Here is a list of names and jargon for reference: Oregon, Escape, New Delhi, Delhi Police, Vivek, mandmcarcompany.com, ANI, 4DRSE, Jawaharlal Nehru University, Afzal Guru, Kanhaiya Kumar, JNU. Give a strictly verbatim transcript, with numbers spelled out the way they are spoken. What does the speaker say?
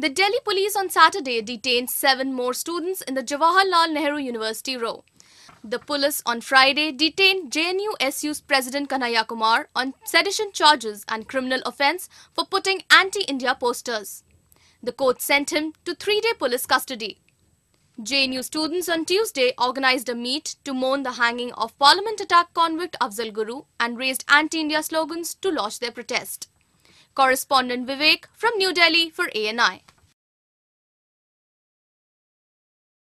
The Delhi Police on Saturday detained seven more students in the Jawaharlal Nehru University row. The police on Friday detained J N U S U's President Kanhaiya Kumar on sedition charges and criminal offence for putting anti-India posters. The court sent him to three-day police custody. J N U students on Tuesday organised a meet to mourn the hanging of Parliament attack convict Afzal Guru and raised anti-India slogans to lodge their protest. Correspondent Vivek from New Delhi for A N I.